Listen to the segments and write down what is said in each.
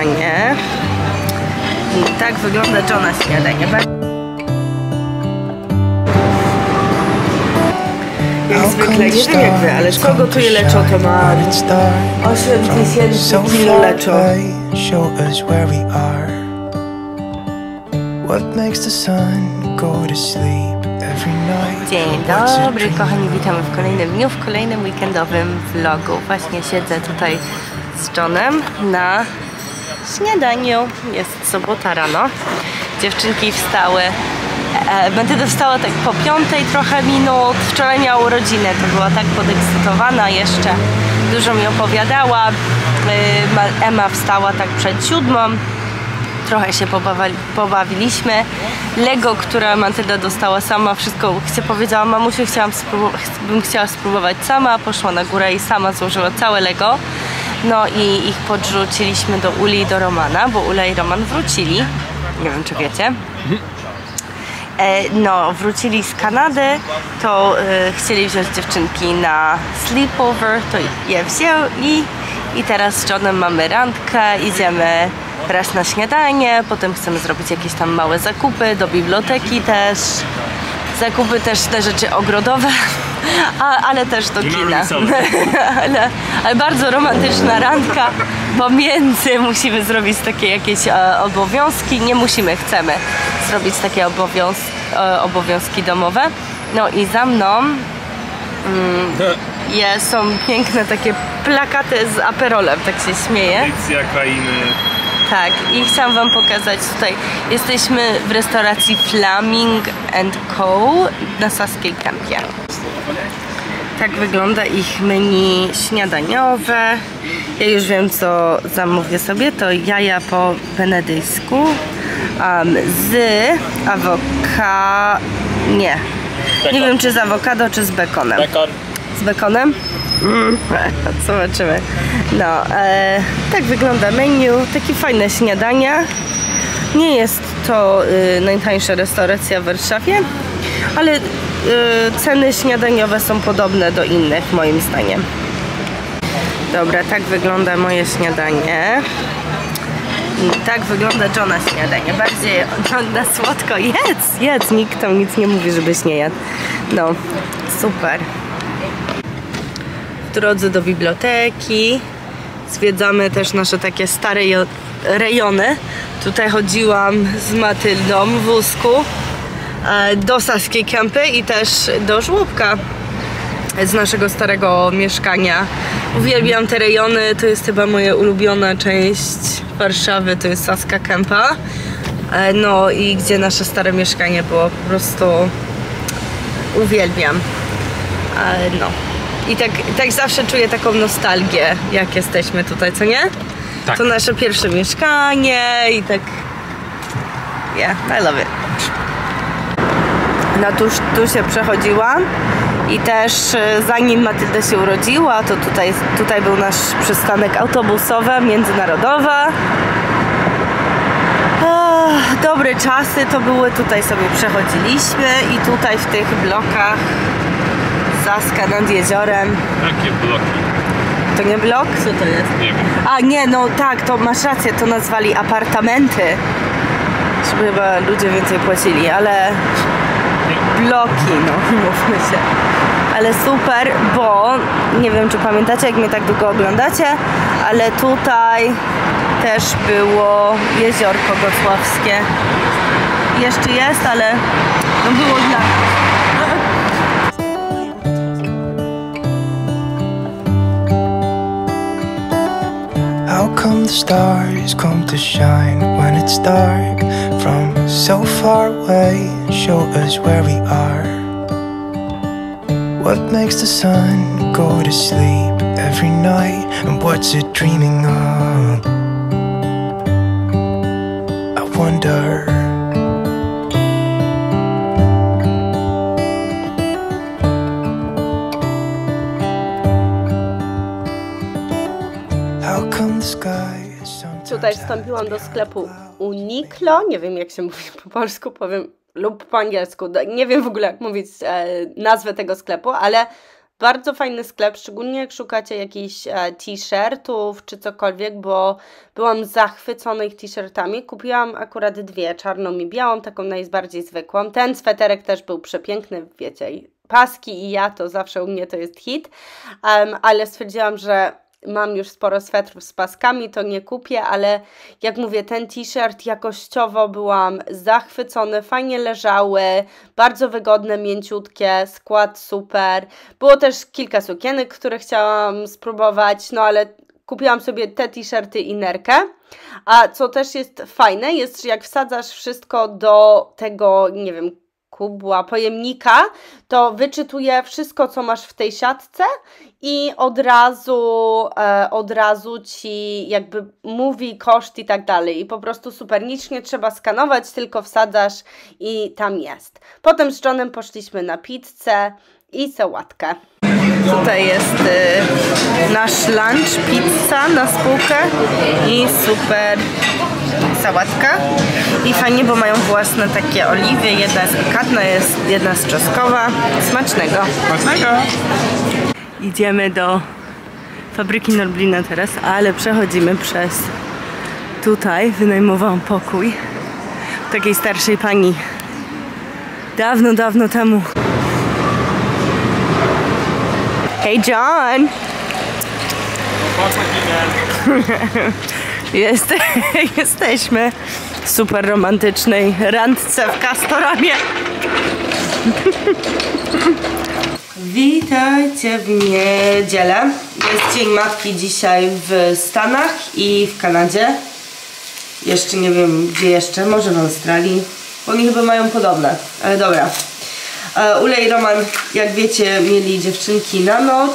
śniadanie. I tak wygląda Johna śniadanie. Jak zwykle, nie wiem jak wy, ale kto gotuje leczo, to ma 8 tysięcy kilo leczo. Dzień dobry kochani, witamy w kolejnym dniu, w kolejnym weekendowym vlogu. Właśnie siedzę tutaj z Johnem na śniadaniu. Jest sobota rano. Dziewczynki wstały. Mantyda wstała tak po 5 trochę minut. Wczoraj miała urodzinę, to była tak podekscytowana jeszcze. Dużo mi opowiadała. Emma wstała tak przed 7. Trochę się pobawiliśmy. Lego, które Mantyda dostała sama, wszystko się powiedziała, mamusiu, bym chciała spróbować sama. Poszła na górę i sama złożyła całe Lego. No i ich podrzuciliśmy do Uli i do Romana, bo Ula i Roman wrócili. Nie wiem, czy wiecie. No, wrócili z Kanady, to chcieli wziąć dziewczynki na sleepover, to je wziął i teraz z Johnem mamy randkę, idziemy raz na śniadanie, potem chcemy zrobić jakieś tam małe zakupy, do biblioteki też, zakupy też te rzeczy ogrodowe, ale też do kina. ale bardzo romantyczna randka, pomiędzy musimy zrobić takie jakieś obowiązki, nie musimy, chcemy zrobić takie obowiązki domowe. No i za mną są piękne takie plakaty z Aperolem, tak się śmieje. Policja krainy. Tak, i chciałam wam pokazać tutaj. Jesteśmy w restauracji Flaming and Co na Saskiej Kępie. Tak wygląda ich menu śniadaniowe. Ja już wiem, co zamówię sobie. To jaja po benedyjsku z awokado. Nie wiem, czy z awokado, czy z bekonem. Bekon. Z bekonem? Zobaczymy. No, tak wygląda menu. Takie fajne śniadania. Nie jest to najtańsza restauracja w Warszawie, ale ceny śniadaniowe są podobne do innych, moim zdaniem. Dobra, tak wygląda moje śniadanie. Tak wygląda Johna śniadanie. Bardziej na słodko. Jedz, nikt tam nic nie mówi, żebyś nie jadł. No, super. W drodze do biblioteki zwiedzamy też nasze takie stare rejony. Tutaj chodziłam z Matyldą w wózku do Saskiej Kępy i też do żłobka z naszego starego mieszkania. Uwielbiam te rejony, to jest chyba moja ulubiona część Warszawy, to jest Saska Kępa. No i gdzie nasze stare mieszkanie było, po prostu uwielbiam. No i tak zawsze czuję taką nostalgię, jak jesteśmy tutaj, co nie? Tak. To nasze pierwsze mieszkanie i tak... Yeah, I love it. No tu się przechodziłam. I też zanim Matylda się urodziła, to tutaj był nasz przystanek autobusowy, międzynarodowy. Dobre czasy to były, tutaj sobie przechodziliśmy i tutaj w tych blokach Saska nad jeziorem. Jakie bloki? To nie blok? Co to jest? Nie wiem. A nie, no tak, to masz rację, to nazwali apartamenty. Żeby chyba ludzie więcej płacili, ale... bloki, no mówmy się. Ale super, bo nie wiem, czy pamiętacie, jak mnie tak długo oglądacie, ale tutaj też było jeziorko gocławskie. Jeszcze jest, ale no było dla nas. How come the stars come to shine when it's dark from so far away? Show us where we are. What makes the sun go to sleep every night and what's it dreaming of? I wonder. Tutaj wstąpiłam do sklepu Uniqlo, nie wiem jak się mówi po polsku, powiem, lub po angielsku, nie wiem w ogóle jak mówić nazwę tego sklepu, ale Bardzo fajny sklep, szczególnie jak szukacie jakichś t-shirtów czy cokolwiek, bo byłam zachwycona ich t-shirtami. Kupiłam akurat dwie, czarną i białą, taką najbardziej zwykłą. Ten sweterek też był przepiękny, wiecie, paski i ja to zawsze u mnie to jest hit, ale stwierdziłam, że mam już sporo swetrów z paskami, to nie kupię, ale jak mówię, ten t-shirt jakościowo byłam zachwycony, fajnie leżały, bardzo wygodne, mięciutkie, skład super. Było też kilka sukienek, które chciałam spróbować, no ale kupiłam sobie te t-shirty i nerkę. A co też jest fajne, jest, że jak wsadzasz wszystko do tego, nie wiem, kubła, pojemnika, to wyczytuje wszystko, co masz w tej siatce i od razu Ci jakby mówi koszt i tak dalej. I po prostu super, nic nie trzeba skanować, tylko wsadzasz i tam jest. Potem z Johnem poszliśmy na pizzę i sałatkę. Tutaj jest nasz lunch, pizza na spółkę i super sałatka. I fajnie, bo mają własne takie oliwy, jedna jest pikantna, jedna jest czosnkowa. Smacznego! Smacznego! Idziemy do fabryki Norblina teraz, ale przechodzimy przez tutaj, wynajmowałam pokój takiej starszej pani dawno, dawno temu. Hey John! Jesteśmy w super romantycznej randce w Castoramie. Witajcie w niedzielę. Jest Dzień Matki dzisiaj w Stanach i w Kanadzie. Jeszcze nie wiem gdzie jeszcze, może w Australii. Oni chyba mają podobne, ale dobra. Ula i Roman, jak wiecie, mieli dziewczynki na noc.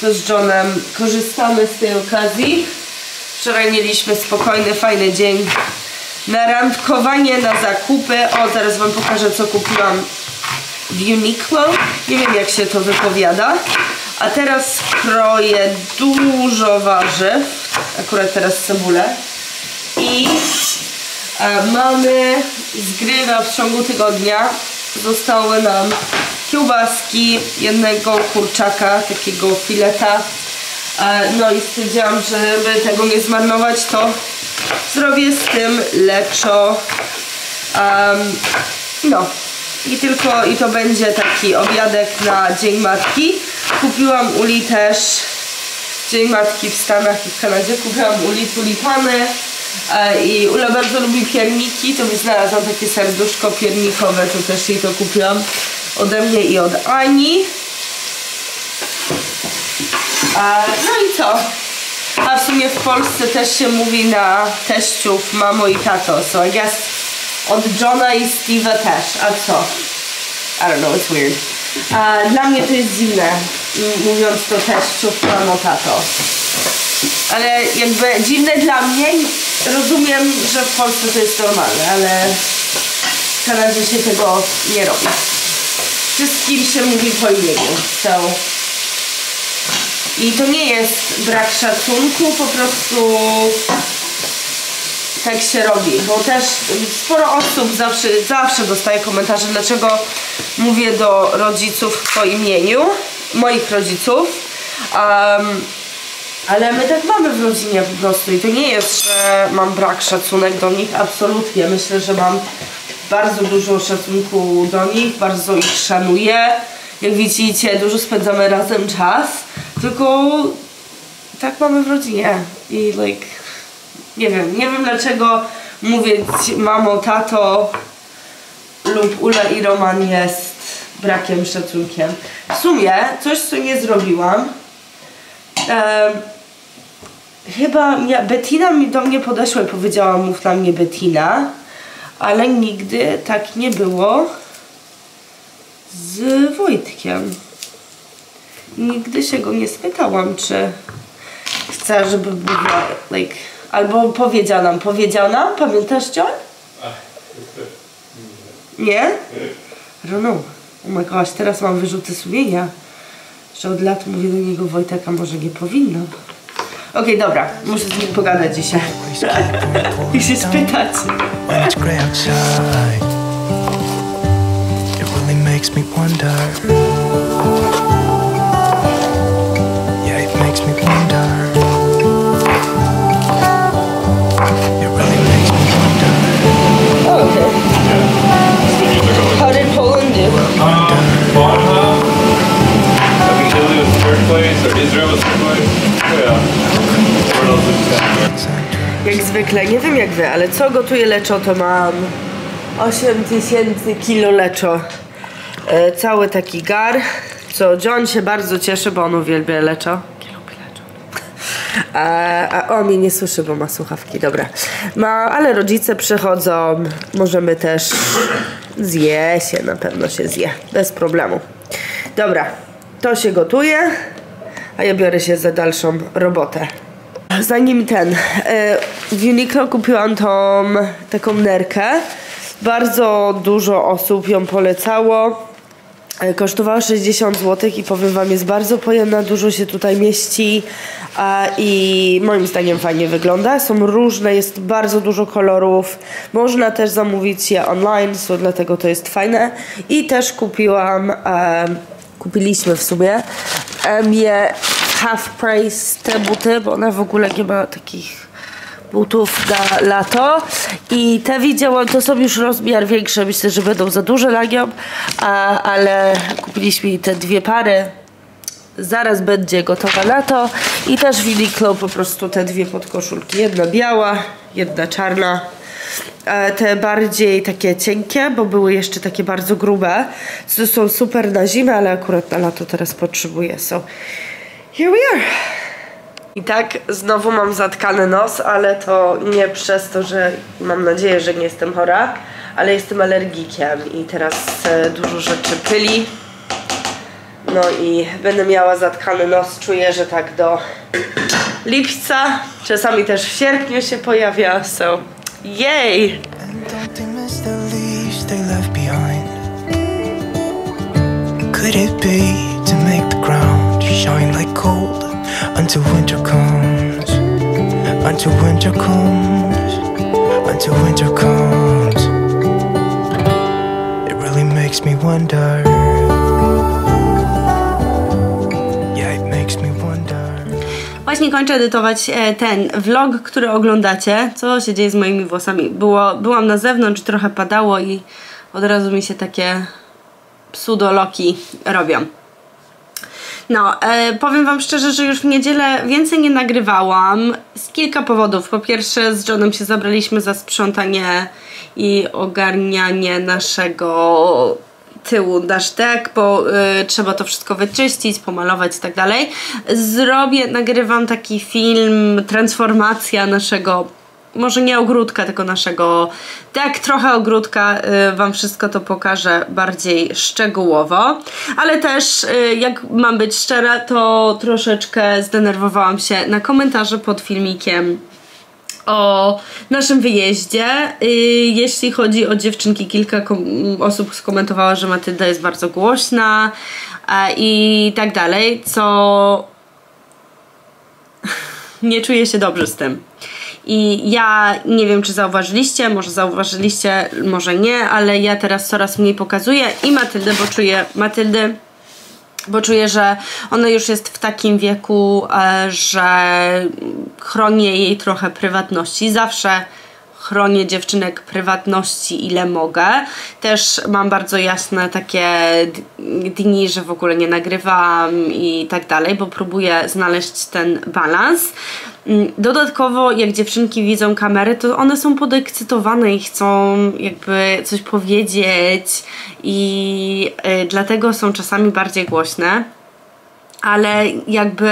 To z Johnem korzystamy z tej okazji. Wczoraj mieliśmy spokojny, fajny dzień na randkowanie, na zakupy. O, zaraz Wam pokażę, co kupiłam w Uniqlo. Nie wiem, jak się to wypowiada. A teraz kroję dużo warzyw. Akurat teraz cebulę. I mamy z gryla w ciągu tygodnia. Zostały nam kiełbaski, jednego kurczaka, takiego fileta. No i stwierdziłam, żeby tego nie zmarnować, to zrobię z tym leczo. No i tylko, i to będzie taki obiadek na Dzień Matki. Kupiłam Uli też Dzień Matki w Stanach i w Kanadzie. Kupiłam Uli tulipany. I Ula bardzo lubi pierniki, to mi znalazłam takie serduszko piernikowe, to też jej to kupiłam ode mnie i od Ani. No i co? A w sumie w Polsce też się mówi na teściów mamo i tato, so I guess od Johna i Steve'a też, a co? I don't know, it's weird. Dla mnie to jest dziwne, mówiąc to teściów mamo, tato. Ale jakby dziwne dla mnie, rozumiem, że w Polsce to jest normalne, ale w Kanadzie się tego nie robi. Wszystkim się mówi po imieniu. So. I to nie jest brak szacunku, po prostu tak się robi. Bo też sporo osób zawsze dostaje komentarze, dlaczego mówię do rodziców po imieniu, moich rodziców. Ale my tak mamy w rodzinie po prostu i to nie jest, że mam brak szacunek do nich, absolutnie. Myślę, że mam bardzo dużo szacunku do nich, bardzo ich szanuję. Jak widzicie, dużo spędzamy razem czas, tylko tak mamy w rodzinie. I like, nie wiem dlaczego mówić mamo, tato lub Ula i Roman jest brakiem szacunkiem. W sumie coś, co nie zrobiłam. Chyba Bettina do mnie podeszła i powiedziała, mów na mnie Bettina, ale nigdy tak nie było z Wojtkiem. Nigdy się go nie spytałam, czy chce, żeby była, like, albo powiedział nam, pamiętasz, John? Nie? I don't know. Oh my gosh, teraz mam wyrzuty sumienia, że od lat mówię do niego Wojteka, może nie powinno. Okej, dobra, muszę z nim pogadać dzisiaj. I się spytać. Jak zwykle, nie wiem jak wy, ale co gotuje leczo, to mam 8000 kilo leczo. Cały taki gar, co John się bardzo cieszy, bo on uwielbia leczo. A on mnie nie słyszy, bo ma słuchawki, dobra. Ale rodzice przychodzą, możemy też zje się, na pewno się zje, bez problemu. Dobra, to się gotuje, a ja biorę się za dalszą robotę. Zanim w Uniqlo kupiłam tą taką nerkę. Bardzo dużo osób ją polecało. Kosztowała 60 zł i powiem wam, jest bardzo pojemna, dużo się tutaj mieści i moim zdaniem fajnie wygląda. Są różne, jest bardzo dużo kolorów, można też zamówić je online, so dlatego to jest fajne. I też kupiliśmy w sumie je half price, te buty, bo one w ogóle nie ma takich butów na lato i te widziałam, to są już rozmiar większe, myślę, że będą za duże dla nią, ale kupiliśmy te dwie pary, zaraz będzie gotowa na to. I też w Uniqlo po prostu te dwie podkoszulki, jedna biała, jedna czarna, te bardziej takie cienkie, bo były jeszcze takie bardzo grube, to są super na zimę, ale akurat na lato teraz potrzebuję, so here we are. I tak znowu mam zatkany nos, ale to nie przez to, że mam nadzieję, że nie jestem chora, ale jestem alergikiem i teraz dużo rzeczy pyli. No i będę miała zatkany nos, czuję, że tak do lipca, czasami też w sierpniu się pojawia, so jej! Until winter comes, until winter comes, until winter comes. It really makes me wonder. Yeah, it makes me wonder. Właśnie kończę edytować ten vlog, który oglądacie. Co się dzieje z moimi włosami? Byłam na zewnątrz, trochę padało i od razu mi się takie psudoloki robią. No, powiem wam szczerze, że już w niedzielę więcej nie nagrywałam z kilka powodów. Po pierwsze, z Johnem się zabraliśmy za sprzątanie i ogarnianie naszego tyłu, nasz dek, bo trzeba to wszystko wyczyścić, pomalować i tak dalej. Nagrywam taki film, transformacja naszego, może nie ogródka, tylko naszego tak trochę ogródka, wam wszystko to pokażę bardziej szczegółowo, ale też jak mam być szczera, to troszeczkę zdenerwowałam się na komentarze pod filmikiem o naszym wyjeździe. Jeśli chodzi o dziewczynki, kilka osób skomentowała, że Mantyda jest bardzo głośna i tak dalej, co nie czuję się dobrze z tym. I ja nie wiem, czy zauważyliście, może zauważyliście, może nie, ale ja teraz coraz mniej pokazuję i Matyldę, bo czuję, że ona już jest w takim wieku, że chronię jej trochę prywatności. Zawsze chronię dziewczynek prywatności, ile mogę. Też mam bardzo jasne takie dni, że w ogóle nie nagrywam i tak dalej, bo próbuję znaleźć ten balans. Dodatkowo, jak dziewczynki widzą kamery, to one są podekscytowane i chcą jakby coś powiedzieć i dlatego są czasami bardziej głośne. Ale jakby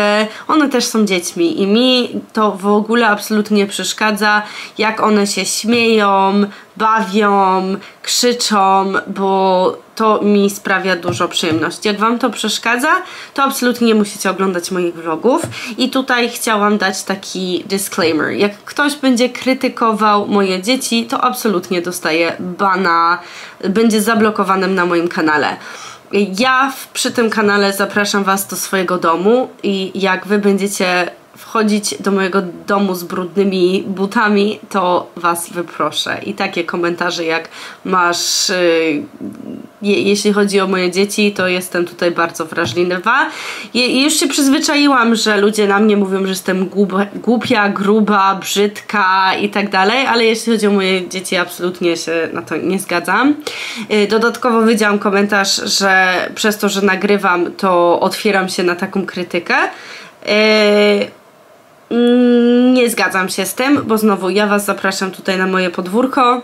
one też są dziećmi i mi to w ogóle absolutnie przeszkadza, jak one się śmieją, bawią, krzyczą, bo to mi sprawia dużo przyjemności. Jak wam to przeszkadza, to absolutnie nie musicie oglądać moich vlogów. I tutaj chciałam dać taki disclaimer. Jak ktoś będzie krytykował moje dzieci, to absolutnie dostaje bana, będzie zablokowanym na moim kanale. Ja przy tym kanale zapraszam was do swojego domu i jak wy będziecie wchodzić do mojego domu z brudnymi butami, to was wyproszę. I takie komentarze jak masz, jeśli chodzi o moje dzieci, to jestem tutaj bardzo wrażliwa. Już się przyzwyczaiłam, że ludzie na mnie mówią, że jestem głupia, gruba, brzydka i tak dalej, ale jeśli chodzi o moje dzieci, absolutnie się na to nie zgadzam. Dodatkowo widziałam komentarz, że przez to, że nagrywam, to otwieram się na taką krytykę. nie zgadzam się z tym, bo znowu ja was zapraszam tutaj na moje podwórko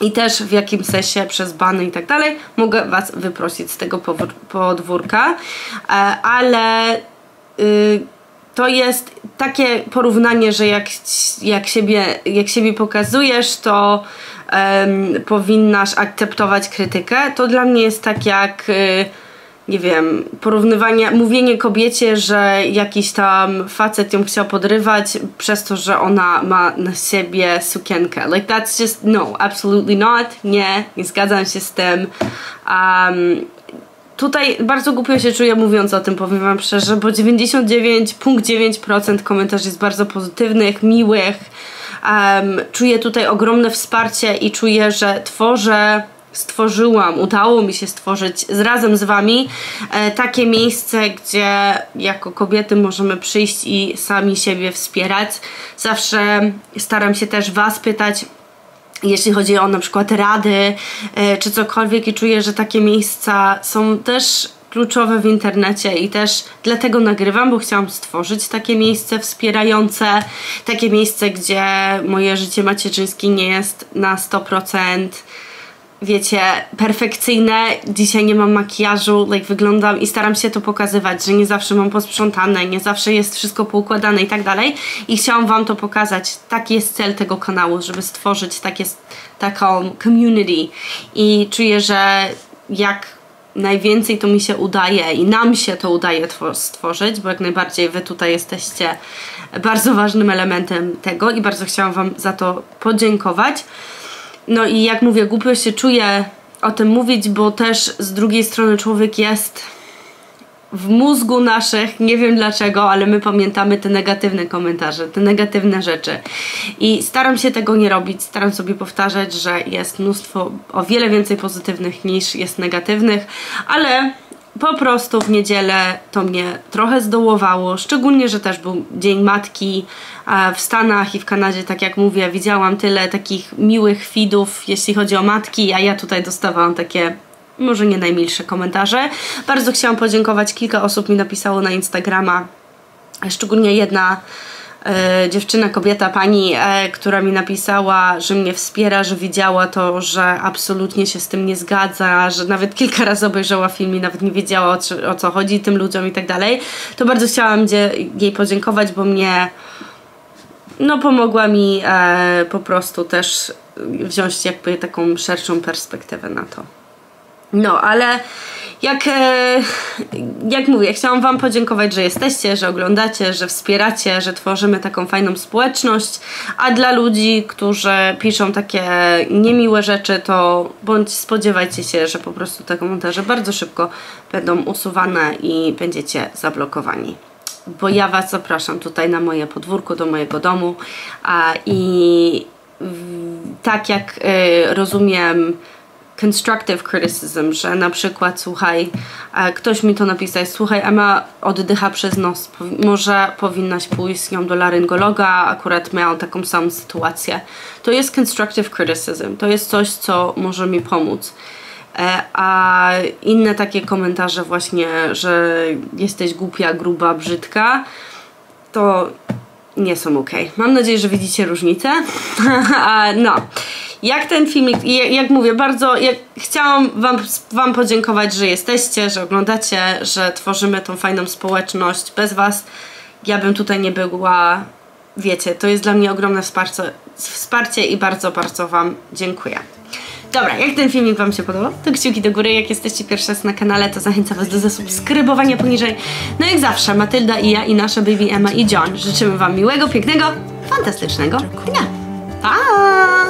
i też w jakim sensie przez bany i tak dalej mogę was wyprosić z tego podwórka, ale to jest takie porównanie, że jak siebie pokazujesz, to powinnaś akceptować krytykę. To dla mnie jest tak jak nie wiem, porównywanie, mówienie kobiecie, że jakiś tam facet ją chciał podrywać przez to, że ona ma na siebie sukienkę. Like that's just, no, absolutely not, nie zgadzam się z tym. Tutaj bardzo głupio się czuję mówiąc o tym, powiem wam szczerze, bo 99,9% komentarzy jest bardzo pozytywnych, miłych. Czuję tutaj ogromne wsparcie i czuję, że udało mi się stworzyć razem z wami takie miejsce, gdzie jako kobiety możemy przyjść i sami siebie wspierać. Zawsze staram się też was pytać, jeśli chodzi o na przykład rady czy cokolwiek, i czuję, że takie miejsca są też kluczowe w internecie i też dlatego nagrywam, bo chciałam stworzyć takie miejsce wspierające, takie miejsce, gdzie moje życie macierzyńskie nie jest na 100%, wiecie, perfekcyjne. Dzisiaj nie mam makijażu, like wyglądam i staram się to pokazywać, że nie zawsze mam posprzątane, nie zawsze jest wszystko poukładane i tak dalej, i chciałam wam to pokazać. Taki jest cel tego kanału, żeby stworzyć taką community, i czuję, że jak najwięcej to mi się udaje i nam się to udaje stworzyć, bo jak najbardziej wy tutaj jesteście bardzo ważnym elementem tego i bardzo chciałam wam za to podziękować. No i jak mówię, głupio się czuję o tym mówić, bo też z drugiej strony człowiek jest w mózgu naszych, nie wiem dlaczego, ale my pamiętamy te negatywne komentarze, te negatywne rzeczy, i staram się tego nie robić, staram sobie powtarzać, że jest mnóstwo, o wiele więcej pozytywnych niż jest negatywnych, ale po prostu w niedzielę to mnie trochę zdołowało, szczególnie, że też był Dzień Matki w Stanach i w Kanadzie, tak jak mówię, widziałam tyle takich miłych feedów, jeśli chodzi o matki, a ja tutaj dostawałam takie może nie najmilsze komentarze. Bardzo chciałam podziękować, kilka osób mi napisało na Instagrama, szczególnie jedna dziewczyna, kobieta, pani, która mi napisała, że mnie wspiera, że widziała to, że absolutnie się z tym nie zgadza, że nawet kilka razy obejrzała film i nawet nie wiedziała o co chodzi tym ludziom i tak dalej. To bardzo chciałam jej podziękować, bo mnie pomogła mi po prostu też wziąć jakby taką szerszą perspektywę na to. No, ale jak mówię, chciałam wam podziękować, że jesteście, że oglądacie, że wspieracie, że tworzymy taką fajną społeczność, a dla ludzi, którzy piszą takie niemiłe rzeczy, to bądź spodziewajcie się, że po prostu te komentarze bardzo szybko będą usuwane i będziecie zablokowani. Bo ja was zapraszam tutaj na moje podwórko, do mojego domu, i tak jak rozumiem constructive criticism, że na przykład, słuchaj, ktoś mi to napisał, słuchaj, Emma oddycha przez nos, może powinnaś pójść z nią do laryngologa, akurat miałam taką samą sytuację. To jest constructive criticism, to jest coś, co może mi pomóc. A inne takie komentarze właśnie, że jesteś głupia, gruba, brzydka, to nie są ok. Mam nadzieję, że widzicie różnicę. No, jak ten filmik, jak mówię, bardzo chciałam wam podziękować, że jesteście, że oglądacie, że tworzymy tą fajną społeczność. Bez was ja bym tutaj nie była, wiecie, to jest dla mnie ogromne wsparcie i bardzo, bardzo wam dziękuję. Dobra, jak ten filmik wam się podobał, to kciuki do góry. Jak jesteście pierwszy raz na kanale, to zachęcam was do zasubskrybowania poniżej. No jak zawsze, Matylda i ja, i nasza baby Emma i John, życzymy wam miłego, pięknego, fantastycznego dnia. Pa!